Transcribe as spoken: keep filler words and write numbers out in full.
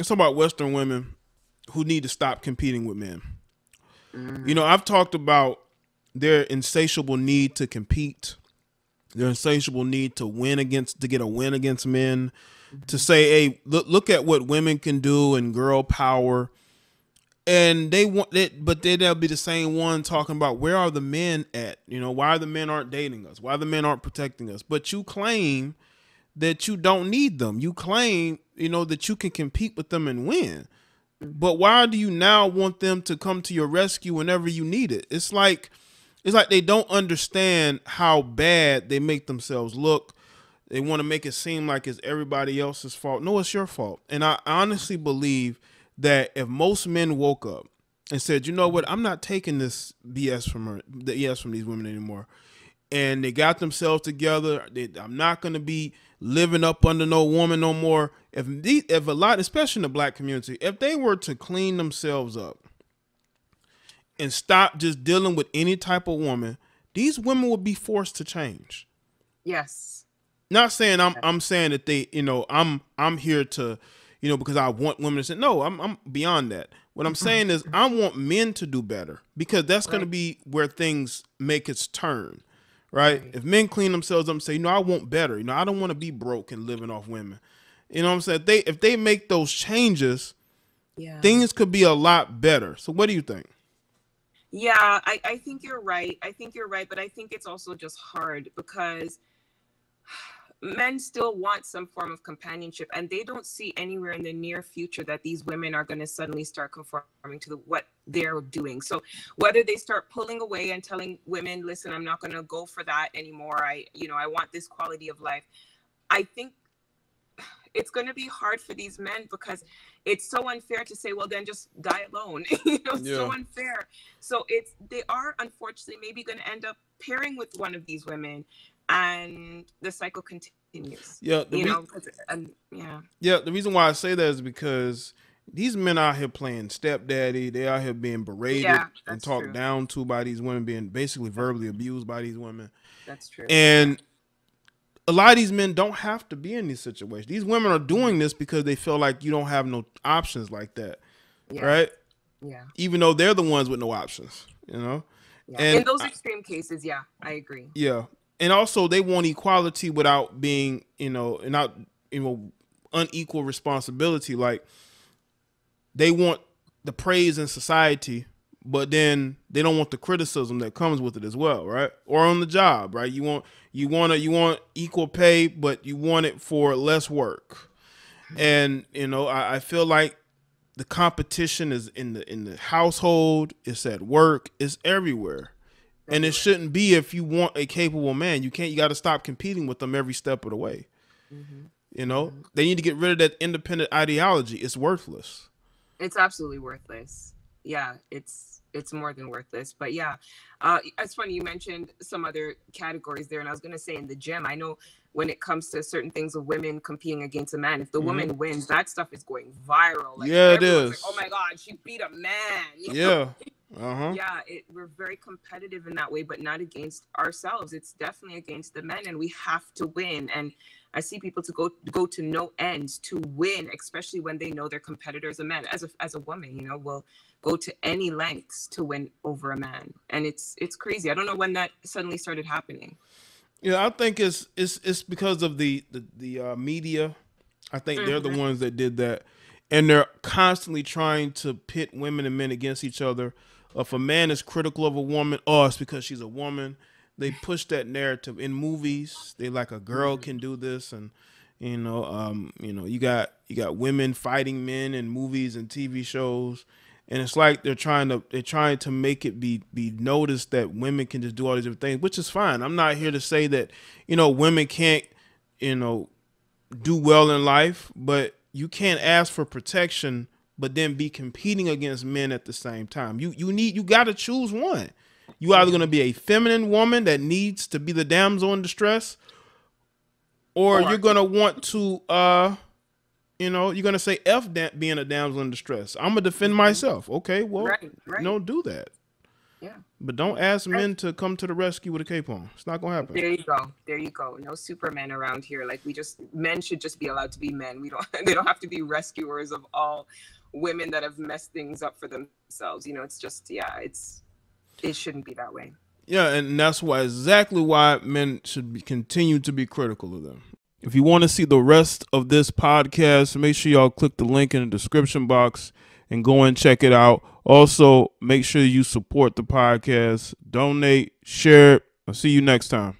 It's about Western women who need to stop competing with men. Mm. You know, I've talked about their insatiable need to compete, their insatiable need to win against, to get a win against men, to say, hey, look, look at what women can do and girl power. And they want it, but then they'll be the same one talking about where are the men at? You know, why the men aren't dating us? Why the men aren't protecting us? But you claim that you don't need them. You claim, you know, that you can compete with them and win. But why do you now want them to come to your rescue whenever you need it? It's like, it's like they don't understand how bad they make themselves look. They want to make it seem like it's everybody else's fault. No, it's your fault. And I honestly believe that if most men woke up and said, you know what, I'm not taking this B S from her, the B S from these women anymore, and they got themselves together, they, I'm not going to be living up under no woman no more. If the, if a lot, especially in the black community, if they were to clean themselves up and stop just dealing with any type of woman, these women would be forced to change. Yes. Not saying I'm, I'm saying that they, you know, I'm, I'm here to, you know, because I want women to say, no, I'm, I'm beyond that. What I'm saying is I want men to do better, because that's right. going to be where things make its turn. Right? Right. If men clean themselves up and say, you know, I want better, you know, I don't want to be broke and living off women. You know what I'm saying? If they, if they make those changes, yeah, things could be a lot better. So what do you think? Yeah, I, I think you're right. I think you're right. But I think it's also just hard because men still want some form of companionship, and they don't see anywhere in the near future that these women are going to suddenly start conforming to the, what they're doing. So whether they start pulling away and telling women, listen, I'm not going to go for that anymore. I, you know, I want this quality of life. I think it's going to be hard for these men because it's so unfair to say, well, then just die alone. You know, yeah. So unfair. So it's, they are unfortunately maybe going to end up pairing with one of these women, and the cycle continues. Yeah. You know, um, yeah. Yeah. The reason why I say that is because these men out here playing stepdaddy. They out here being berated yeah, and talked true. down to by these women, being basically verbally abused by these women. That's true. And a lot of these men don't have to be in these situations. These women are doing this because they feel like you don't have no options like that, yeah. right? Yeah. Even though they're the ones with no options, you know? Yeah. And in those extreme I, cases, yeah, I agree. Yeah. And also they want equality without being, you know, and not, you know, unequal responsibility. Like they want the praise in society, but then they don't want the criticism that comes with it as well, right? Or on the job, right? You want you want to you want equal pay, but you want it for less work. And you know, I, I feel like the competition is in the in the household, it's at work, it's everywhere. And it shouldn't be. If you want a capable man, you can't. You got to stop competing with them every step of the way. Mm-hmm. You know, mm-hmm. They need to get rid of that independent ideology. It's worthless. It's absolutely worthless. Yeah, it's it's more than worthless. But yeah, uh, it's funny you mentioned some other categories there, and I was going to say in the gym. I know when it comes to certain things of women competing against a man, if the mm-hmm. woman wins, that stuff is going viral. Like, yeah, it is. Like, oh my God, she beat a man. You yeah. know? Uh-huh. Yeah, it, we're very competitive in that way, but not against ourselves. It's definitely against the men, and we have to win. And I see people to go go to no ends to win, especially when they know their competitors are men. As a as a woman, you know, will go to any lengths to win over a man, and it's it's crazy. I don't know when that suddenly started happening. Yeah, I think it's it's it's because of the the, the uh, media. I think mm-hmm. they're the ones that did that, and they're constantly trying to pit women and men against each other. If a man is critical of a woman, oh, it's because she's a woman. They push that narrative in movies. They like a girl can do this, and you know, um, you know, you got you got women fighting men in movies and T V shows, and it's like they're trying to they're trying to make it be be noticed that women can just do all these different things, which is fine. I'm not here to say that you know women can't you know do well in life, but you can't ask for protection but then be competing against men at the same time. You you need you gotta choose one. You either gonna be a feminine woman that needs to be the damsel in distress, or, or you're gonna want to, uh, you know, you're gonna say F being a damsel in distress. I'm gonna defend myself. Okay, well, right, right. don't do that. Yeah, But don't ask men to come to the rescue with a cape on. It's not going to happen. There you go. There you go. No Superman around here. Like, we just, men should just be allowed to be men. We don't, they don't have to be rescuers of all women that have messed things up for themselves. You know, it's just, yeah, it's, it shouldn't be that way. Yeah. And that's why, exactly why men should be, continue to be critical of them. If you want to see the rest of this podcast, make sure y'all click the link in the description box and go and check it out. Also, make sure you support the podcast, donate, share it. I'll see you next time.